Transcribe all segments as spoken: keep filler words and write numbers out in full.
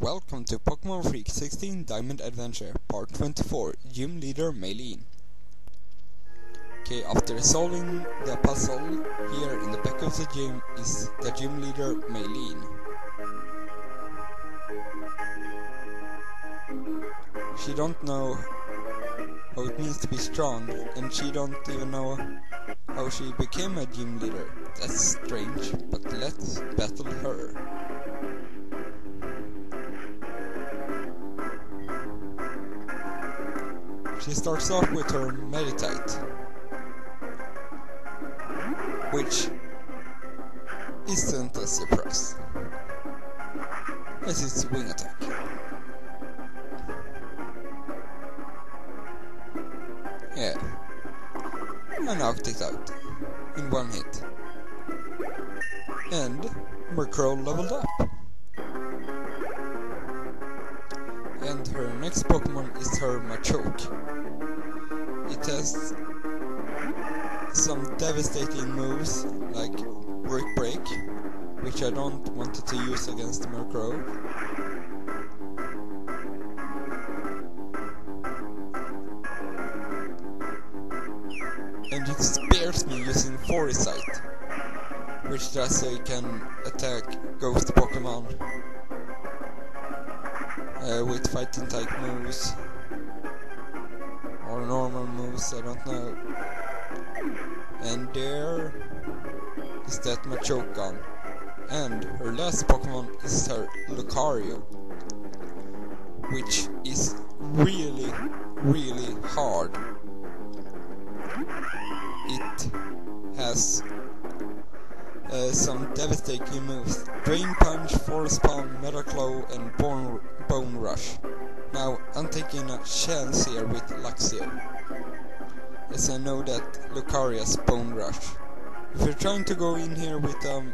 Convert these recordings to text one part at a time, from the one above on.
Welcome to Pokemon Freak sixteen Diamond Adventure Part twenty-four, Gym Leader Maylene. Okay, after solving the puzzle, here in the back of the gym is the Gym Leader Maylene. She don't know how it means to be strong, and she don't even know how she became a Gym Leader. That's strange, but let's battle her. She starts off with her Meditite, which isn't a surprise, as it's wing attack. Yeah, and knocked it out in one hit. And Murkrow leveled up. And her next Pokemon is her Machoke. It has some devastating moves like Brick Break, which I don't want to use against Murkrow. And it spears me using Foresight, which does say can attack ghost Pokemon Uh, with fighting type moves or normal moves, I don't know. And there is that Machoke gun. And her last Pokemon is her Lucario, which is really, really hard. It has Uh, some devastating moves: Drain Punch, Force Palm, Meta Claw, and Bone, Bone Rush. Now I'm taking a chance here with Luxio, as I know that Lucario's Bone Rush. If you're trying to go in here with um,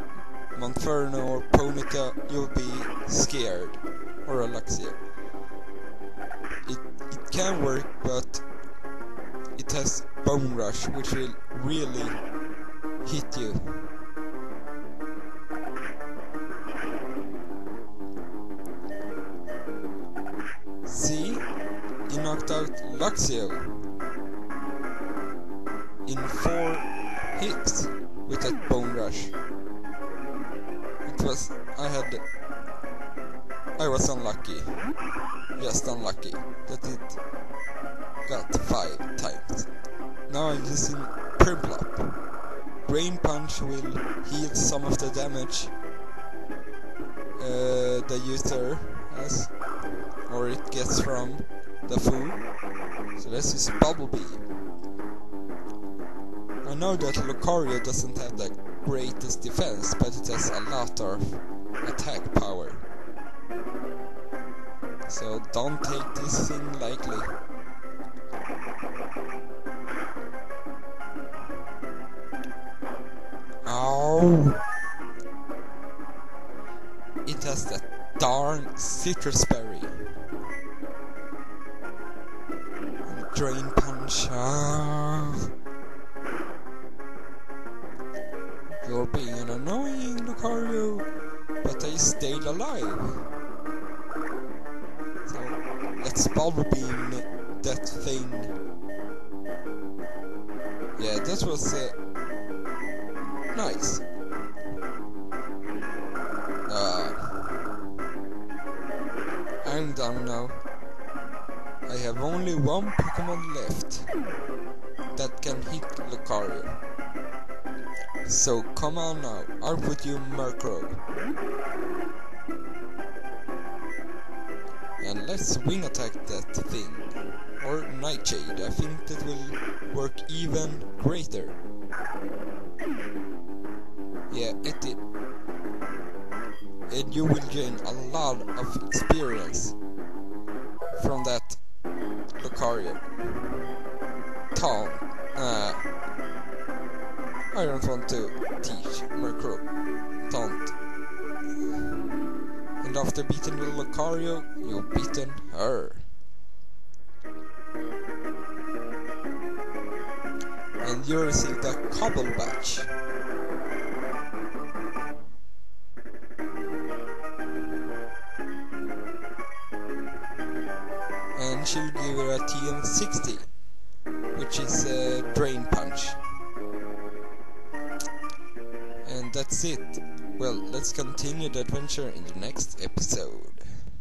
Monferno or Ponyta, you'll be scared, or a Luxio. It, it can work, but it has Bone Rush, which will really hit you. See, he knocked out Luxio in four hits with that Bone Rush. It was I had I was unlucky, just unlucky that it got five times. Now I'm using Prinplup. Drain Punch will heal some of the damage uh, the user has, or it gets from the food. So this is Bubblebee. I know that Lucario doesn't have the greatest defense, but it has a lot of attack power. So don't take this thing lightly. Ow! It has that darn citrus berry. Drain Punch. Oh. You're being an annoying, Lucario, but I stayed alive. So let's Bubblebee that thing. Yeah, that was uh, nice. Uh, I'm done now. I have only one Pokemon left that can hit Lucario. So come on now, out with you, Murkrow. And let's wing attack that thing. Or Nightshade, I think that will work even greater. Yeah, it did. And you will gain a lot of experience from that Lucario. Tom, uh, I don't want to teach Murkrow. Taunt. And after beating the Lucario, you've beaten her. And you received a Cobble Badge. and she'll give her a T M sixty, which is a Drain Punch. And that's it. Well, let's continue the adventure in the next episode.